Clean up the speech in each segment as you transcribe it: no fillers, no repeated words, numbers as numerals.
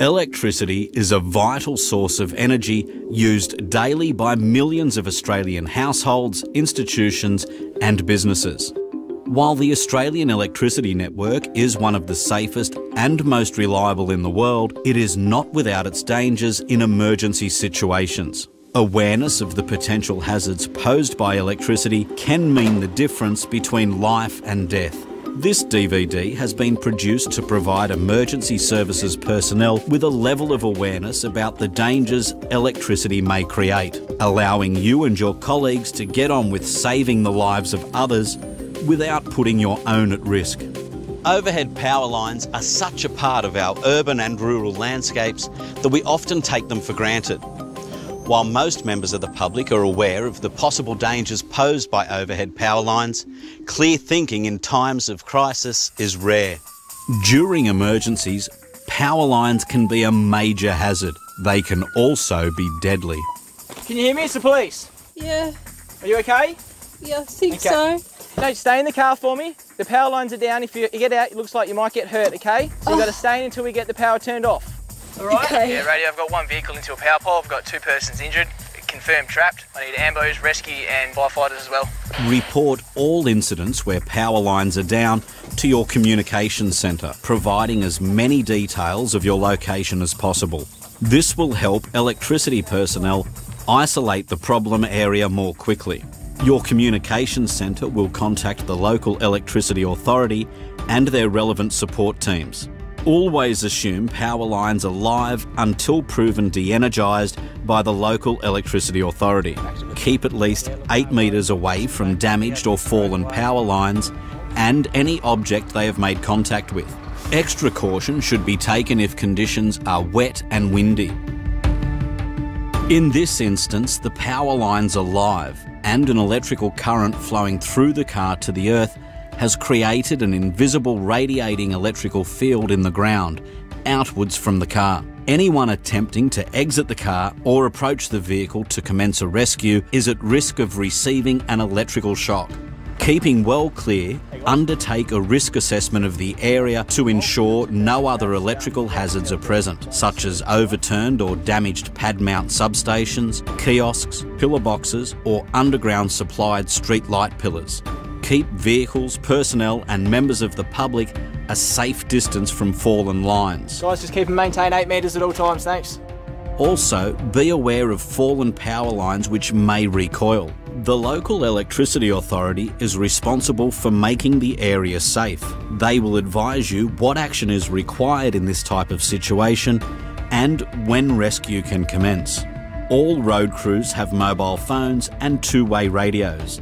Electricity is a vital source of energy used daily by millions of Australian households, institutions and businesses. While the Australian Electricity Network is one of the safest and most reliable in the world, it is not without its dangers in emergency situations. Awareness of the potential hazards posed by electricity can mean the difference between life and death. This DVD has been produced to provide emergency services personnel with a level of awareness about the dangers electricity may create, allowing you and your colleagues to get on with saving the lives of others without putting your own at risk. Overhead power lines are such a part of our urban and rural landscapes that we often take them for granted. While most members of the public are aware of the possible dangers posed by overhead power lines, clear thinking in times of crisis is rare. During emergencies, power lines can be a major hazard. They can also be deadly. Can you hear me? It's the police. Yeah. Are you okay? Yeah, I think okay. So. No, stay in the car for me. The power lines are down. If you get out, it looks like you might get hurt, okay? So you've got to stay in until we get the power turned off. All right? Okay. Yeah, radio, I've got one vehicle into a power pole. I've got two persons injured. Confirmed trapped. I need ambos, rescue and firefighters as well. Report all incidents where power lines are down to your communications centre, providing as many details of your location as possible. This will help electricity personnel isolate the problem area more quickly. Your communications centre will contact the local electricity authority and their relevant support teams. Always assume power lines are live until proven de-energised by the local electricity authority. Keep at least 8 metres away from damaged or fallen power lines and any object they have made contact with. Extra caution should be taken if conditions are wet and windy. In this instance, the power lines are live, and an electrical current flowing through the car to the earth has created an invisible radiating electrical field in the ground, outwards from the car. Anyone attempting to exit the car or approach the vehicle to commence a rescue is at risk of receiving an electrical shock. Keeping well clear, undertake a risk assessment of the area to ensure no other electrical hazards are present, such as overturned or damaged pad mount substations, kiosks, pillar boxes, or underground supplied street light pillars. Keep vehicles, personnel, and members of the public a safe distance from fallen lines. Guys, just keep and maintain 8 metres at all times, thanks. Also, be aware of fallen power lines which may recoil. The local electricity authority is responsible for making the area safe. They will advise you what action is required in this type of situation and when rescue can commence. All road crews have mobile phones and two-way radios,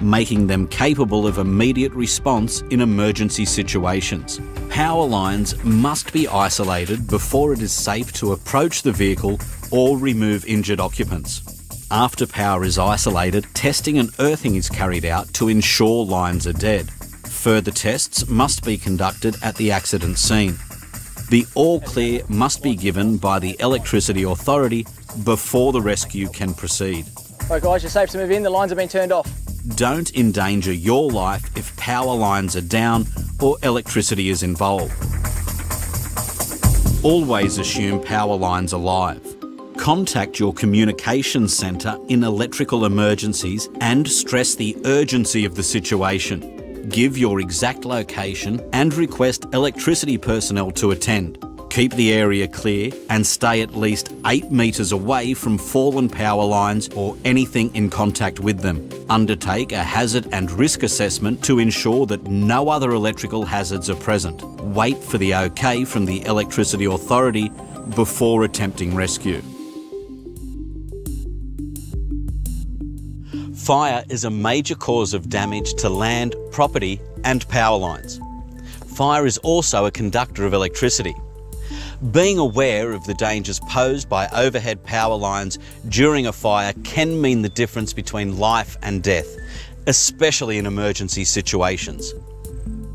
making them capable of immediate response in emergency situations. Power lines must be isolated before it is safe to approach the vehicle or remove injured occupants. After power is isolated, testing and earthing is carried out to ensure lines are dead. Further tests must be conducted at the accident scene. The all clear must be given by the electricity authority before the rescue can proceed. Alright guys, you're safe to move in, the lines have been turned off. Don't endanger your life if power lines are down or electricity is involved. Always assume power lines are live. Contact your communications centre in electrical emergencies and stress the urgency of the situation. Give your exact location and request electricity personnel to attend. Keep the area clear and stay at least 8 metres away from fallen power lines or anything in contact with them. Undertake a hazard and risk assessment to ensure that no other electrical hazards are present. Wait for the OK from the electricity authority before attempting rescue. Fire is a major cause of damage to land, property and power lines. Fire is also a conductor of electricity. Being aware of the dangers posed by overhead power lines during a fire can mean the difference between life and death, especially in emergency situations.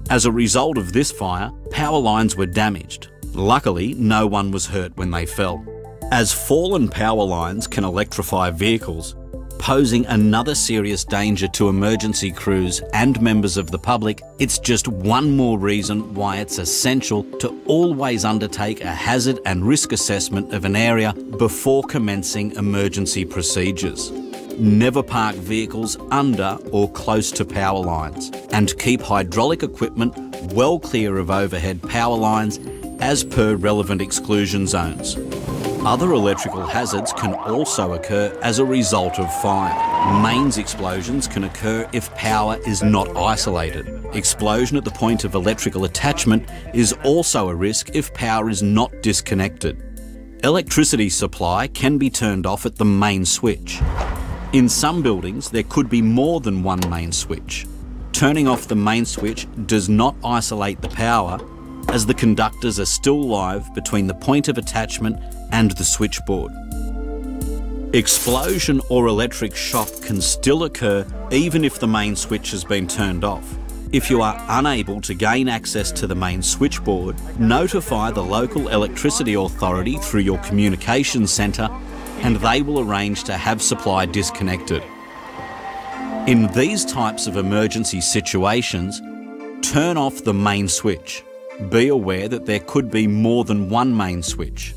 As a result of this fire, power lines were damaged. Luckily, no one was hurt when they fell. As fallen power lines can electrify vehicles, posing another serious danger to emergency crews and members of the public, it's just one more reason why it's essential to always undertake a hazard and risk assessment of an area before commencing emergency procedures. Never park vehicles under or close to power lines, and keep hydraulic equipment well clear of overhead power lines as per relevant exclusion zones. Other electrical hazards can also occur as a result of fire. Mains explosions can occur if power is not isolated. Explosion at the point of electrical attachment is also a risk if power is not disconnected. Electricity supply can be turned off at the main switch. In some buildings, there could be more than one main switch. Turning off the main switch does not isolate the power, as the conductors are still live between the point of attachment and the switchboard. Explosion or electric shock can still occur even if the main switch has been turned off. If you are unable to gain access to the main switchboard, notify the local electricity authority through your communications centre and they will arrange to have supply disconnected. In these types of emergency situations, turn off the main switch. Be aware that there could be more than one main switch.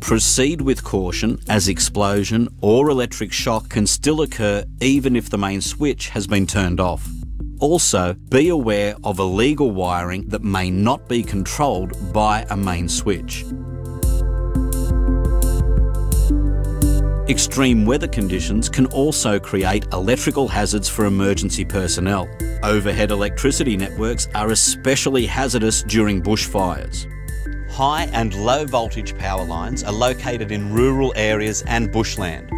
Proceed with caution, as explosion or electric shock can still occur even if the main switch has been turned off. Also, be aware of illegal wiring that may not be controlled by a main switch. Extreme weather conditions can also create electrical hazards for emergency personnel. Overhead electricity networks are especially hazardous during bushfires. High and low voltage power lines are located in rural areas and bushland.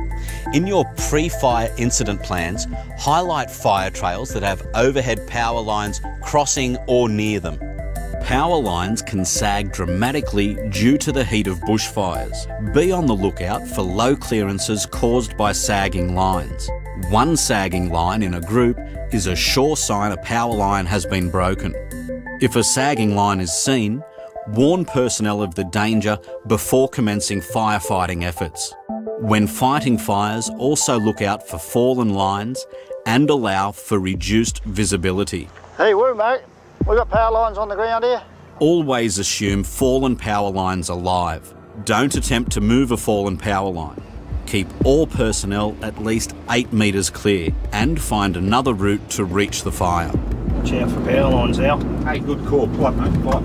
In your pre-fire incident plans, highlight fire trails that have overhead power lines crossing or near them. Power lines can sag dramatically due to the heat of bushfires. Be on the lookout for low clearances caused by sagging lines. One sagging line in a group is a sure sign a power line has been broken. If a sagging line is seen, warn personnel of the danger before commencing firefighting efforts. When fighting fires, also look out for fallen lines and allow for reduced visibility. Hey, woo, mate. We've got power lines on the ground here. Always assume fallen power lines are live. Don't attempt to move a fallen power line. Keep all personnel at least 8 metres clear and find another route to reach the fire. Watch out for power lines out. Hey, good call. Pipe, mate, pipe.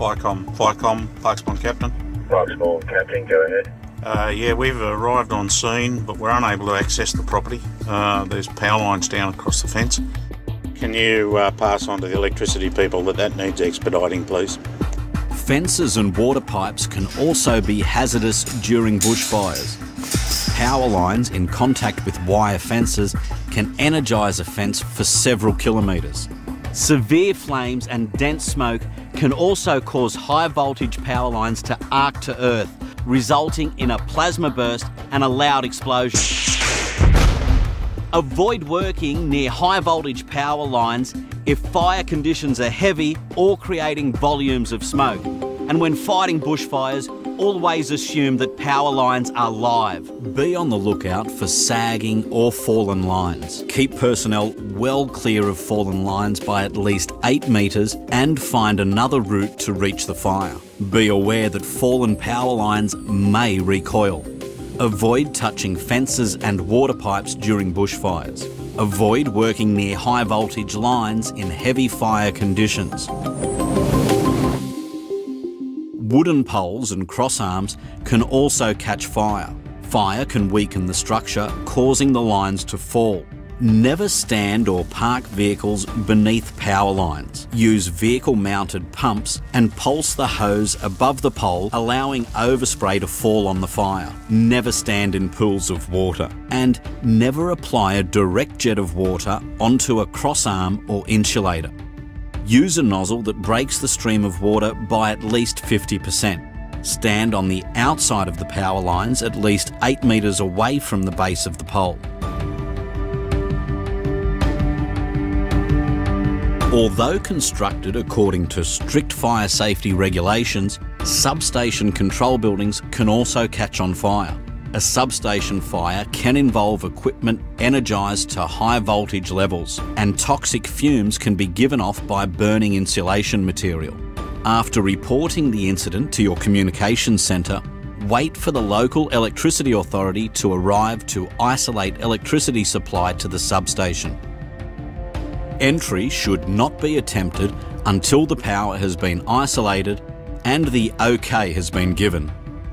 Firecom, Parkspawn Captain. Parkspawn Captain, go ahead. Yeah, we've arrived on scene, but we're unable to access the property. There's power lines down across the fence. Can you pass on to the electricity people that needs expediting, please? Fences and water pipes can also be hazardous during bushfires. Power lines in contact with wire fences can energise a fence for several kilometres. Severe flames and dense smoke can also cause high voltage power lines to arc to earth, resulting in a plasma burst and a loud explosion. Avoid working near high voltage power lines if fire conditions are heavy or creating volumes of smoke. And when fighting bushfires, always assume that power lines are live. Be on the lookout for sagging or fallen lines. Keep personnel well clear of fallen lines by at least 8 metres and find another route to reach the fire. Be aware that fallen power lines may recoil. Avoid touching fences and water pipes during bushfires. Avoid working near high voltage lines in heavy fire conditions. Wooden poles and cross arms can also catch fire. Fire can weaken the structure, causing the lines to fall. Never stand or park vehicles beneath power lines. Use vehicle-mounted pumps and pulse the hose above the pole, allowing overspray to fall on the fire. Never stand in pools of water. And never apply a direct jet of water onto a crossarm or insulator. Use a nozzle that breaks the stream of water by at least 50%. Stand on the outside of the power lines at least 8 metres away from the base of the pole. Although constructed according to strict fire safety regulations, substation control buildings can also catch on fire. A substation fire can involve equipment energised to high voltage levels, and toxic fumes can be given off by burning insulation material. After reporting the incident to your communications centre, wait for the local electricity authority to arrive to isolate electricity supply to the substation. Entry should not be attempted until the power has been isolated and the OK has been given.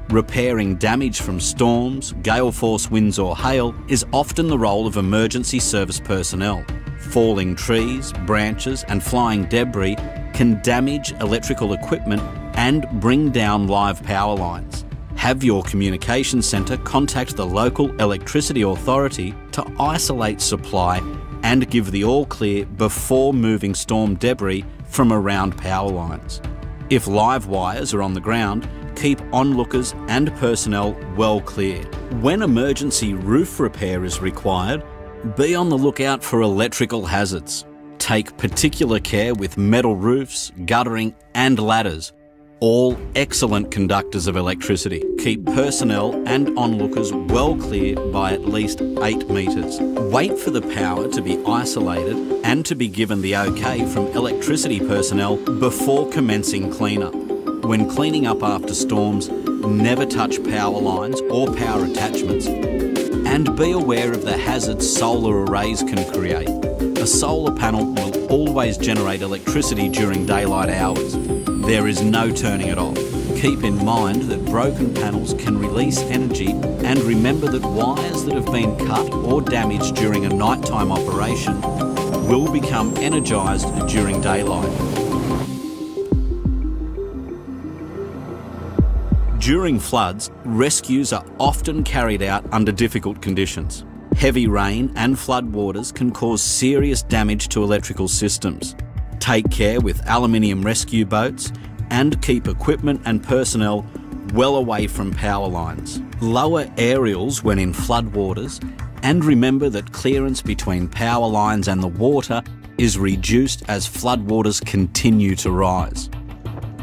Repairing damage from storms, gale force winds or hail is often the role of emergency service personnel. Falling trees, branches and flying debris can damage electrical equipment and bring down live power lines. Have your communication centre contact the local electricity authority to isolate supply and give the all clear before moving storm debris from around power lines. If live wires are on the ground, keep onlookers and personnel well clear. When emergency roof repair is required, be on the lookout for electrical hazards. Take particular care with metal roofs, guttering and ladders, all excellent conductors of electricity. Keep personnel and onlookers well clear by at least 8 metres. Wait for the power to be isolated and to be given the OK from electricity personnel before commencing cleanup. When cleaning up after storms, never touch power lines or power attachments, and be aware of the hazards solar arrays can create. A solar panel will always generate electricity during daylight hours. There is no turning it off. Keep in mind that broken panels can release energy, and remember that wires that have been cut or damaged during a nighttime operation will become energised during daylight. During floods, rescues are often carried out under difficult conditions. Heavy rain and floodwaters can cause serious damage to electrical systems. Take care with aluminium rescue boats and keep equipment and personnel well away from power lines. Lower aerials when in floodwaters, and remember that clearance between power lines and the water is reduced as floodwaters continue to rise.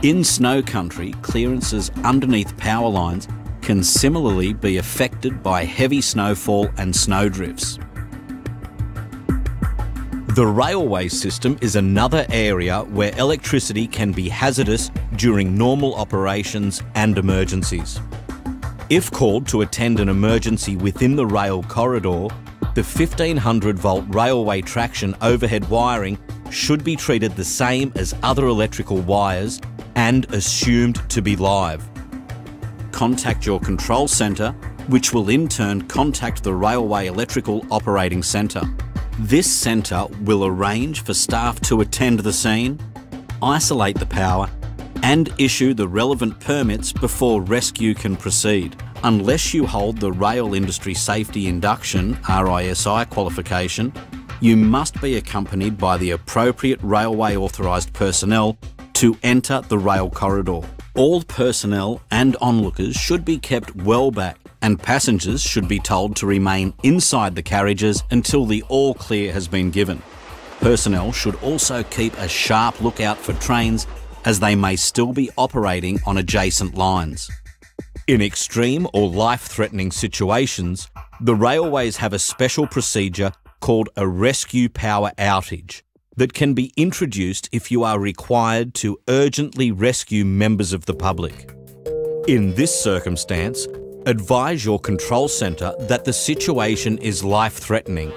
In snow country, clearances underneath power lines can similarly be affected by heavy snowfall and snowdrifts. The railway system is another area where electricity can be hazardous during normal operations and emergencies. If called to attend an emergency within the rail corridor, the 1500 volt railway traction overhead wiring should be treated the same as other electrical wires and assumed to be live. Contact your control centre, which will in turn contact the Railway Electrical Operating Centre. This centre will arrange for staff to attend the scene, isolate the power, and issue the relevant permits before rescue can proceed. Unless you hold the Rail Industry Safety Induction (RISI) qualification, you must be accompanied by the appropriate railway authorised personnel to enter the rail corridor. All personnel and onlookers should be kept well back, and passengers should be told to remain inside the carriages until the all clear has been given. Personnel should also keep a sharp lookout for trains, as they may still be operating on adjacent lines. In extreme or life-threatening situations, the railways have a special procedure called a rescue power outage that can be introduced if you are required to urgently rescue members of the public. In this circumstance, advise your control centre that the situation is life-threatening,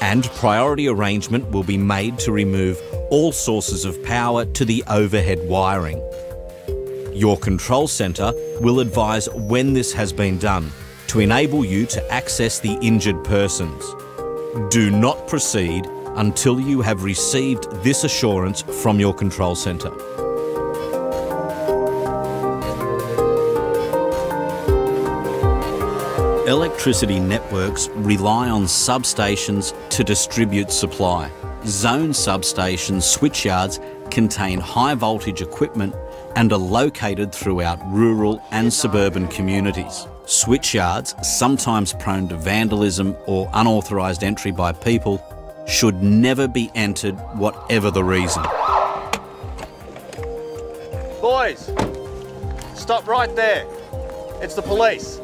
and priority arrangement will be made to remove all sources of power to the overhead wiring. Your control centre will advise when this has been done to enable you to access the injured persons. Do not proceed until you have received this assurance from your control centre. Electricity networks rely on substations to distribute supply. Zone substations, switchyards contain high voltage equipment and are located throughout rural and suburban communities. Switchyards, sometimes prone to vandalism or unauthorised entry by people, should never be entered, whatever the reason. Boys, stop right there. It's the police.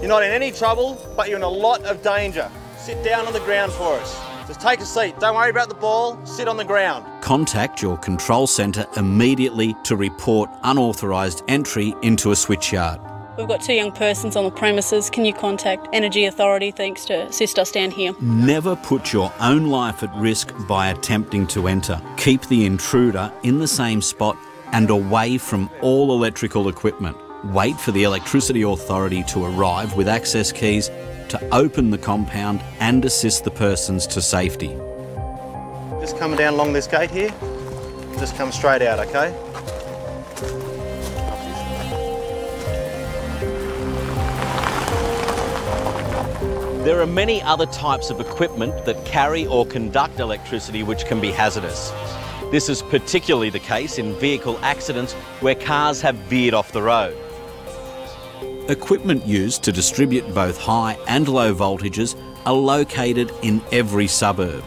You're not in any trouble, but you're in a lot of danger. Sit down on the ground for us. Just take a seat. Don't worry about the ball. Sit on the ground. Contact your control centre immediately to report unauthorised entry into a switchyard. We've got two young persons on the premises. Can you contact Energy Authority, thanks, to assist us down here? Never put your own life at risk by attempting to enter. Keep the intruder in the same spot and away from all electrical equipment. Wait for the Electricity Authority to arrive with access keys to open the compound and assist the persons to safety. Just coming down along this gate here. Just come straight out, okay? There are many other types of equipment that carry or conduct electricity which can be hazardous. This is particularly the case in vehicle accidents where cars have veered off the road. Equipment used to distribute both high and low voltages are located in every suburb.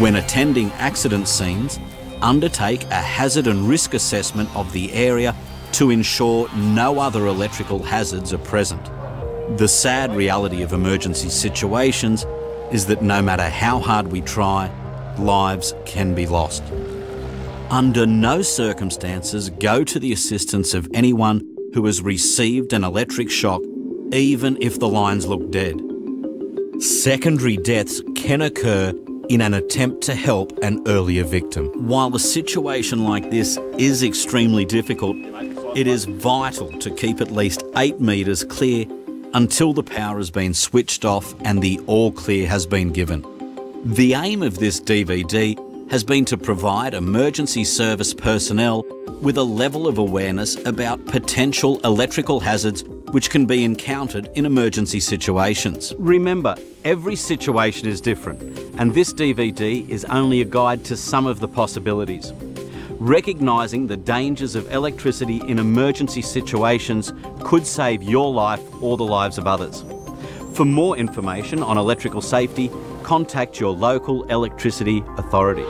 When attending accident scenes, undertake a hazard and risk assessment of the area to ensure no other electrical hazards are present. The sad reality of emergency situations is that no matter how hard we try, lives can be lost. Under no circumstances go to the assistance of anyone who has received an electric shock, even if the lines look dead. Secondary deaths can occur in an attempt to help an earlier victim. While a situation like this is extremely difficult, it is vital to keep at least 8 metres clear until the power has been switched off and the all clear has been given. The aim of this DVD has been to provide emergency service personnel with a level of awareness about potential electrical hazards which can be encountered in emergency situations. Remember, every situation is different, and this DVD is only a guide to some of the possibilities. Recognising the dangers of electricity in emergency situations could save your life or the lives of others. For more information on electrical safety, contact your local electricity authority.